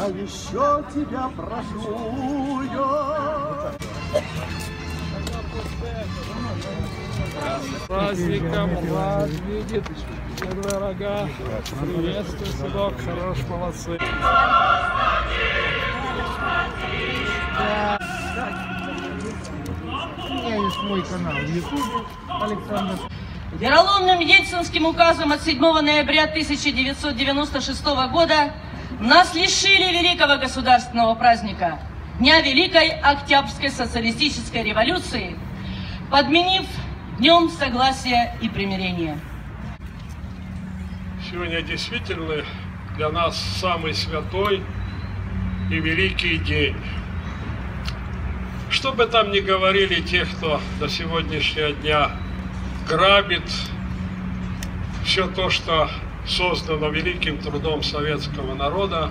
а еще тебя прошу я. С праздником, Влад видит, первые рога. Приветствую, сынок, хорош, молодцы. У меня есть мой канал в Ютубе, Александр. Вероломным ельцинским указом от 7 ноября 1996 года нас лишили великого государственного праздника – Дня Великой Октябрьской социалистической революции, подменив Днем Согласия и Примирения. Сегодня действительно для нас самый святой и великий день. Что бы там ни говорили те, кто до сегодняшнего дня грабит все то, что создано великим трудом советского народа,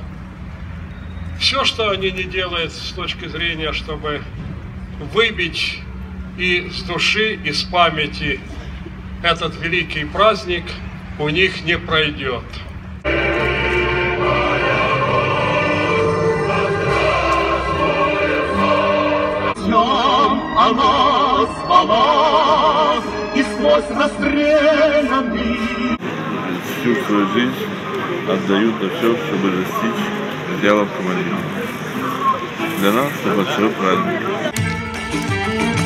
все, что они не делают с точки зрения, чтобы выбить и с души, и с памяти этот великий праздник, у них не пройдет. Она спала и сквозь расстрелянный. Всю свою жизнь отдают на все, чтобы достичь идеала автомобиля. Для нас это большой праздник.